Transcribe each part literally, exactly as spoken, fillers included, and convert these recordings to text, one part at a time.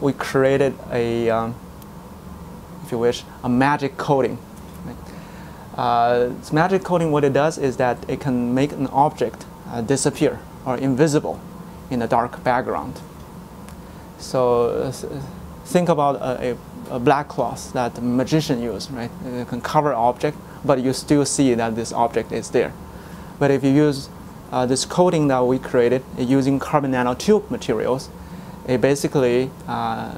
We created a, um, if you wish, a magic coating. Uh, this magic coating, what it does is that it can make an object uh, disappear or invisible in a dark background. So uh, think about a, a, a black cloth that the magician uses, right? It can cover an object, but you still see that this object is there. But if you use uh, this coating that we created uh, using carbon nanotube materials, it basically uh,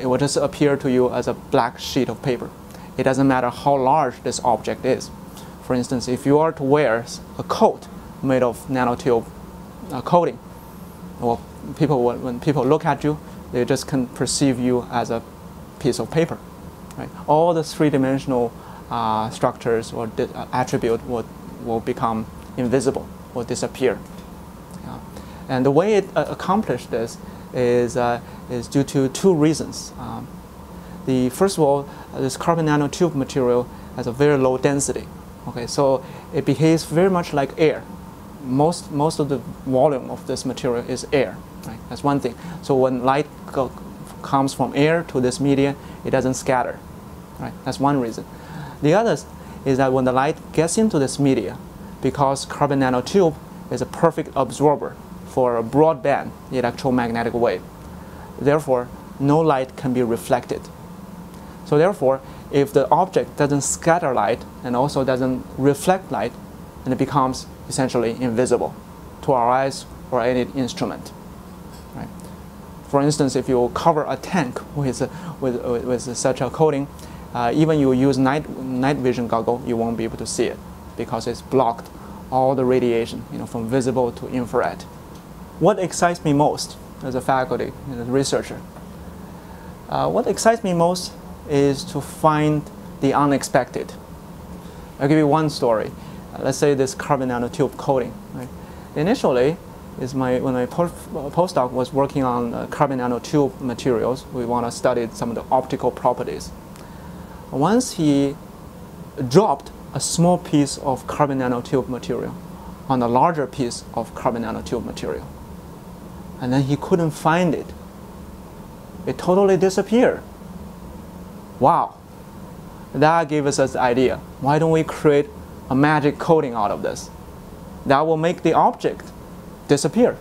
it will just appear to you as a black sheet of paper. It doesn't matter how large this object is. For instance, if you are to wear a coat made of nanotube uh, coating, well, people, when people look at you, they just can perceive you as a piece of paper. Right? All the three-dimensional uh, structures or attribute will, will become invisible, will disappear. Yeah. And the way it uh, accomplished this is, uh, is due to two reasons. Um, The, first of all, uh, this carbon nanotube material has a very low density. Okay, so it behaves very much like air. Most, most of the volume of this material is air. Right? That's one thing. So when light co comes from air to this media, it doesn't scatter. Right? That's one reason. The other is that when the light gets into this media, because carbon nanotube is a perfect absorber for a broadband electromagnetic wave, therefore, no light can be reflected. So therefore, if the object doesn't scatter light and also doesn't reflect light, then it becomes essentially invisible to our eyes or any instrument. Right? For instance, if you cover a tank with, with, with such a coating, uh, even you use night, night vision goggles, you won't be able to see it because it's blocked all the radiation, you know, from visible to infrared. What excites me most as a faculty and a researcher? Uh, what excites me most is to find the unexpected. I'll give you one story. Uh, let's say this carbon nanotube coating. Right? Initially, is my, when my po postdoc was working on uh, carbon nanotube materials, we want to study some of the optical properties. Once he dropped a small piece of carbon nanotube material on a larger piece of carbon nanotube material, and then he couldn't find it. It totally disappeared. Wow, that gave us this idea. Why don't we create a magic coating out of this that will make the object disappear?